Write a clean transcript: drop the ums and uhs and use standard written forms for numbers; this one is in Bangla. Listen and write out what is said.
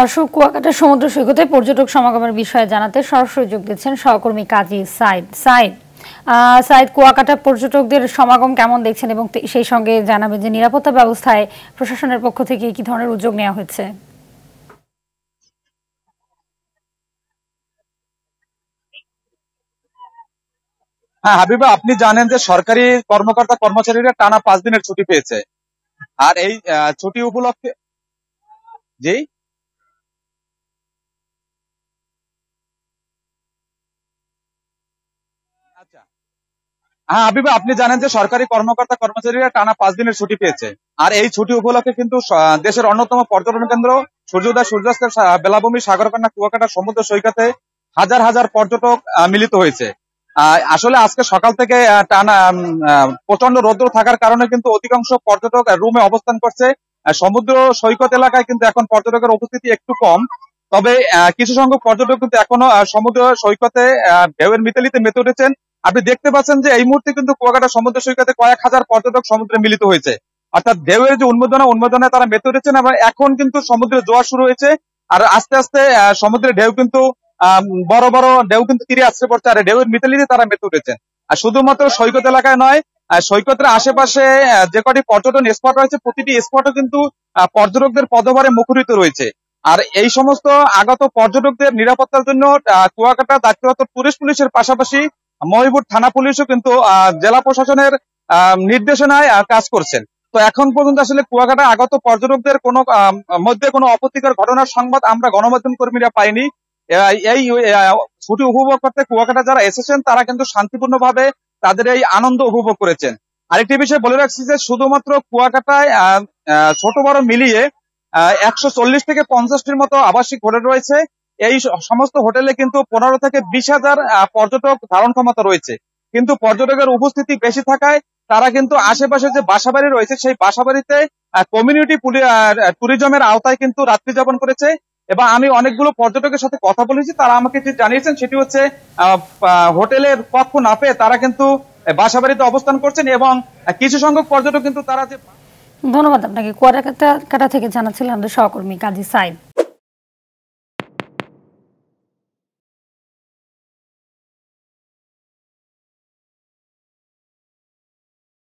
दर्शक কুয়াকাটা समुद्र সৈকতে पर्यटक समागम विषय জানাতে সরাসরি যোগ দিচ্ছেন সহকর্মী কাজী সাইদ কুয়াকাটা पर्यटक समागम কেমন দেখছেন এবং সেই সঙ্গে জানাবেন যে নিরাপত্তা ব্যবস্থায় প্রশাসনের পক্ষ থেকে কি ধরনের উদ্যোগ নেওয়া হয়েছে। हाँ হাবিবা আপনি জানেন যে সরকারি কর্মকর্তা কর্মচারীরা টানা ৫ দিনের ছুটি পেয়েছে আর এই ছুটি উপলক্ষে জি আচ্ছা हाँ হাবিবা আপনি জানেন যে সরকারি কর্মকর্তা কর্মচারীরা টানা ৫ দিনের ছুটি পেয়েছে আর এই ছুটি উপলক্ষে কিন্তু দেশের অন্যতম পর্যটন কেন্দ্র সূর্যোদয় সূর্যাস্তের বেলাভূমি সাগরকন্যা কুয়াকাটা সমুদ্র সৈকতে হাজার হাজার পর্যটক মিলিত হয়েছে। আসলে আজকে সকাল থেকে টানা প্রচন্ড রৌদ্র থাকার কারণে কিন্তু অধিকাংশ পর্যটক রুমে অবস্থান করছে। সমুদ্র সৈকত এলাকায় কিন্তু এখন পর্যটকের উপস্থিতি একটু কম, তবে কিছু সংখ্যক পর্যটক কিন্তু এখনো সমুদ্র সৈকতে ঢেউয়ের মিতালিতে মেতে উঠেছেন। আপনি দেখতে পাচ্ছেন যে এই মুহূর্তে কিন্তু কুয়াকাটা সমুদ্র সৈকতে কয়েক হাজার পর্যটক সমুদ্রে মিলিত হয়েছে, অর্থাৎ ঢেউয়ের যে উন্মোদনে তারা মেতে উঠেছেন। আবার এখন কিন্তু সমুদ্রে জোয়ার শুরু হয়েছে আর আস্তে আস্তে সমুদ্রের ঢেউ কিন্তু বড় বড় ঢেউ কিন্তু তীরে আসছে পড়ছে আর ঢেউয়ের মিতালিতে তারা মেতে উঠেছেন। আর শুধুমাত্র সৈকত এলাকায় নয়, সৈকতের আশেপাশে যে কটি পর্যটন স্পট রয়েছে প্রতিটি স্পটও কিন্তু পর্যটকদের পদভারে মুখরিত রয়েছে। আর এই সমস্ত আগত পর্যটকদের নিরাপত্তার জন্য কুয়াকাটা দায়িত্বরত পুলিশের পাশাপাশি মহিপুর থানা পুলিশও কিন্তু জেলা প্রশাসনের নির্দেশনায় কাজ করছেন। তো এখন পর্যন্ত আসলে কুয়াকাটা আগত পর্যটকদের কোনো মধ্যে কোনো অপ্রীতিকর ঘটনার সংবাদ আমরা গণমাধ্যম কর্মীরা পাইনি। এই ছুটি উপভোগ করতে কুয়াকাটা যারা এসেছেন তারা কিন্তু শান্তিপূর্ণ ভাবে তাদের এই আনন্দ উপভোগ করেছেন। আরেকটি বিষয় বলে রাখছি যে শুধুমাত্র কুয়াকাটায় ছোট বড় মিলিয়ে 140 থেকে 50টির মতো আবাসিক হোটেল রয়েছে। এই সমস্ত হোটেলে কিন্তু 15 থেকে 20 হাজার পর্যটক ধারণ ক্ষমতা রয়েছে, কিন্তু পর্যটকের উপস্থিতি বেশি থাকায় তারা কিন্তু আশেপাশে যে বাসাবাড়ি রয়েছে সেই বাসাবাড়িতে কমিউনিটি ট্যুরিজমের আওতায় কিন্তু রাত্রি যাপন করেছে। এবং আমি অনেকগুলো পর্যটকের সাথে কথা বলেছি, তারা আমাকে যে জানিয়েছেন সেটি হচ্ছে হোটেলের কক্ষ না পেয়ে তারা কিন্তু বাসাবাড়িতে অবস্থান করছেন এবং কিছু সংখ্যক পর্যটক কিন্তু তারা যে ধন্যবাদ আপনাকে কুয়াকাটা থেকে জানাচ্ছিলাম আমাদের সহকর্মী কাজী সাইদ।